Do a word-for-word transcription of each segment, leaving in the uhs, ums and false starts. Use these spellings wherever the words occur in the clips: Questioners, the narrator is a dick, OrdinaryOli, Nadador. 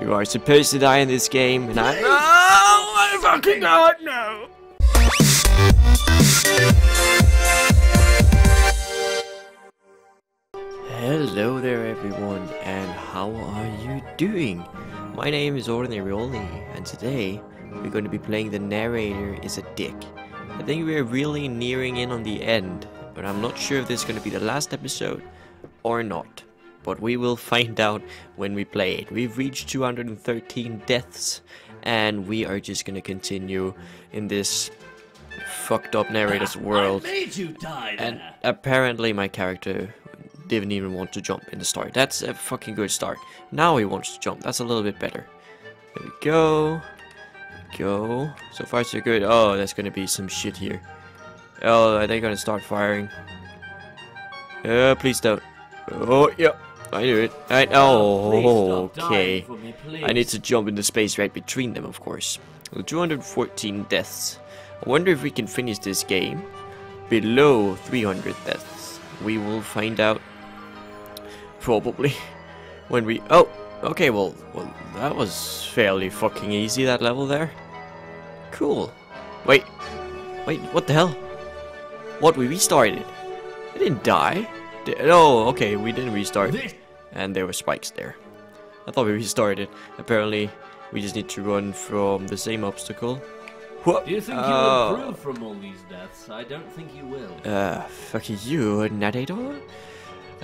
You are supposed to die in this game, and I- Oh my fucking god, no! Hello there everyone, and how are you doing? My name is OrdinaryOli, and today we're going to be playing The Narrator is a Dick. I think we're really nearing in on the end, but I'm not sure if this is going to be the last episode or not. But we will find out when we play it. We've reached two hundred thirteen deaths, and we are just gonna continue in this fucked up narrator's world. I made you die there. And apparently my character didn't even want to jump in the start. That's a fucking good start. Now he wants to jump. That's a little bit better. There we go. Go. So far so good. Oh, there's gonna be some shit here. Oh, are they gonna start firing? Uh, please don't. Oh, yeah. I knew it. I, oh, okay. Me, I need to jump in the space right between them, of course. Well, two hundred fourteen deaths. I wonder if we can finish this game below three hundred deaths. We will find out probably when we... Oh, okay, well, well that was fairly fucking easy, that level there. Cool. Wait. Wait, what the hell? What, we restarted? I didn't die. Oh, okay, we didn't restart, and there were spikes there. I thought we restarted. Apparently, we just need to run from the same obstacle. Whoa. Do you think oh. you will improve from all these deaths? I don't think you will. Uh, fuck you, Nadador?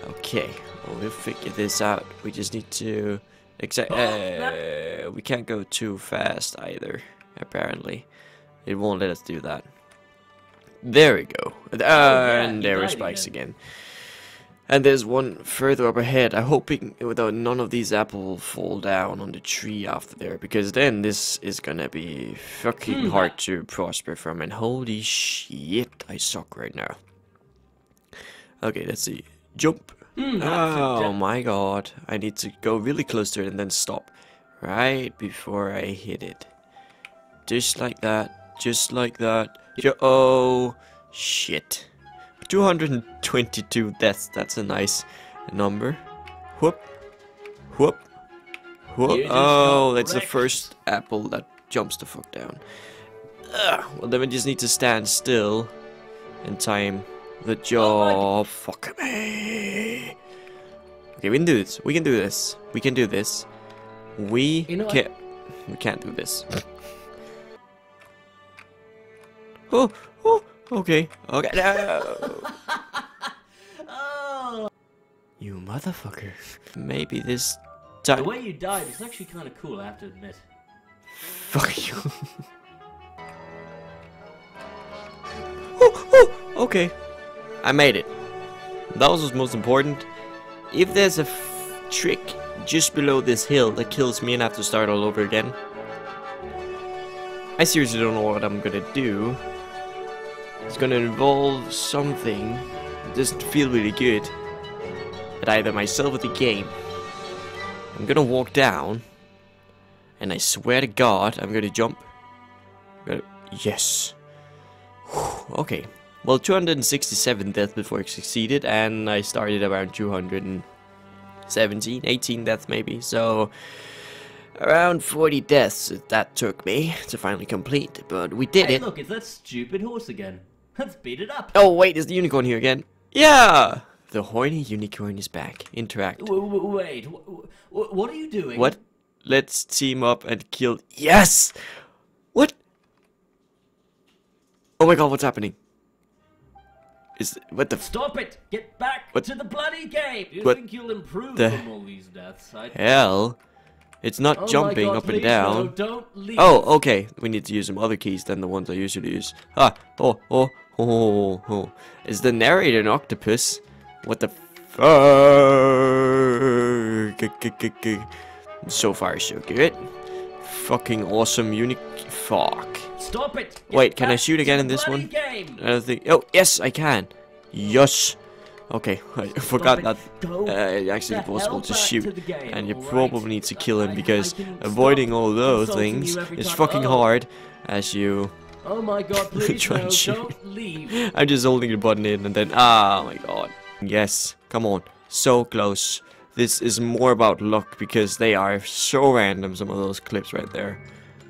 Okay, well, we'll figure this out. We just need to... Exa oh, uh, we can't go too fast either, apparently. It won't let us do that. There we go. Uh, yeah, and there were spikes again. again. And there's one further up ahead. I'm hoping without none of these apples will fall down on the tree after there, because then this is gonna be fucking hmm. hard to prosper from. And holy shit, I suck right now. Okay, let's see. Jump! Hmm, oh my god, I need to go really close to it and then stop right before I hit it. Just like that. Just like that. Oh shit. two hundred twenty-two deaths, that's a nice number. Whoop, whoop, whoop. Oh, that's the first apple that jumps the fuck down. Ugh. Well, then we just need to stand still and time the jaw. Oh, fuck me. Okay, we can do this. We can do this. We can do this. We you know can't. What? We can't do this. Oh, oh. Okay, okay, no! Oh. You motherfucker. Maybe this time... The way you died is actually kind of cool, I have to admit. Fuck you. Oh, oh, okay, I made it. That was what's most important. If there's a f trick just below this hill that kills me and I have to start all over again, I seriously don't know what I'm gonna do. It's gonna involve something that doesn't feel really good at either myself or the game. I'm gonna walk down, and I swear to God, I'm gonna jump. I'm gonna, yes. Whew, okay. Well, two hundred sixty-seven deaths before I succeeded, and I started around two hundred seventeen, eighteen deaths maybe. So around forty deaths that took me to finally complete, but we did hey, it. Look, it's that stupid horse again. Let's beat it up. Oh, wait, is the unicorn here again? Yeah! The horny unicorn is back. Interact. W w wait, w w what are you doing? What? Let's team up and kill... Yes! What? Oh my god, what's happening? Is... What the... Stop it! Get back what? to the bloody game! You what think you'll improve the from all these deaths? I hell? It's not oh jumping god, up and down. No, oh, okay. We need to use some other keys than the ones I usually use. Ah, oh, oh, oh, oh. Is the narrator an octopus? What the fuck? So far, so good. Fucking awesome, unique. Fuck. Stop it. Get Wait, can I shoot again in this one? Game. I don't think. Oh, yes, I can. Yes. Okay, I Stop forgot it. that uh, actually it's possible to shoot, to and you right. probably need to kill him, because avoiding all those things is fucking oh. hard as you oh my god, please try no, and shoot. Don't leave. I'm just holding the button in and then, ah, oh my god. Yes, come on, so close. this is more about luck because they are so random, some of those clips right there.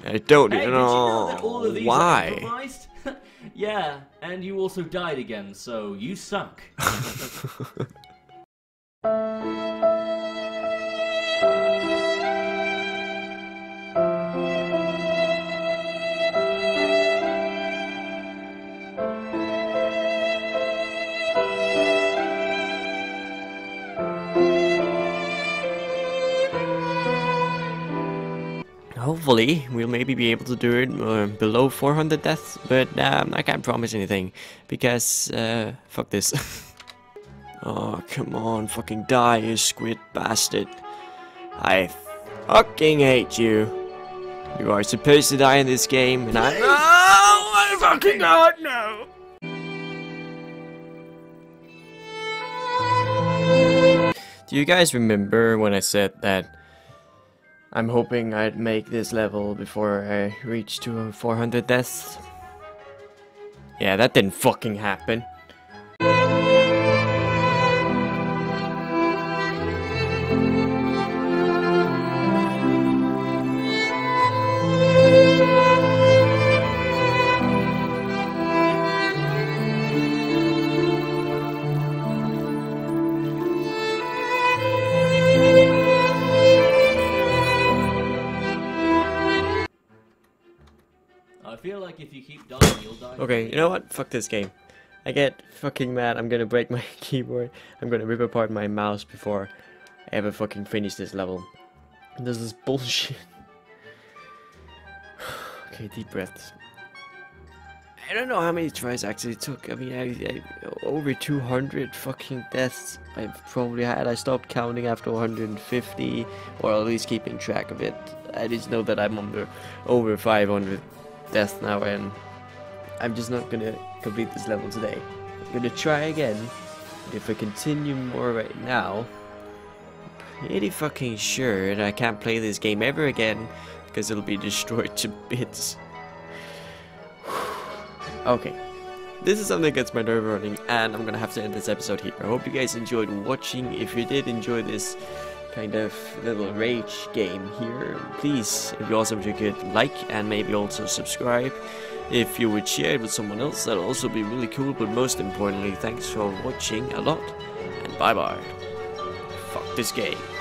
I don't hey, even know, you know all of these why. Yeah, and you also died again, so you sunk. Hopefully, we'll maybe be able to do it uh, below four hundred deaths, but um, I can't promise anything, because, uh, fuck this. Oh, come on, fucking die, you squid bastard. I fucking hate you. You are supposed to die in this game, and I- OH MY FUCKING GOD, NO! Do you guys remember when I said that I'm hoping I'd make this level before I reach to four hundred deaths? Yeah, that didn't fucking happen. If you keep dying, you'll die. Okay, you know what? Fuck this game. I get fucking mad. I'm gonna break my keyboard. I'm gonna rip apart my mouse before I ever fucking finish this level. This is bullshit. Okay, deep breaths. I don't know how many tries I actually took. I mean, I, I, over two hundred fucking deaths I've probably had. I stopped counting after one hundred fifty, or at least keeping track of it. I just know that I'm under over five hundred. Death now, and I'm just not gonna complete this level today. I'm gonna try again, but if I continue more right now, I'm pretty fucking sure that I can't play this game ever again because it'll be destroyed to bits. Okay, this is something that gets my nerve running, and I'm gonna have to end this episode here. I hope you guys enjoyed watching. If you did enjoy this kind of little rage game here, please, it'd be awesome if you could like and maybe also subscribe. If you would share it with someone else, that'll also be really cool. But most importantly, thanks for watching a lot, and bye bye. Fuck this game.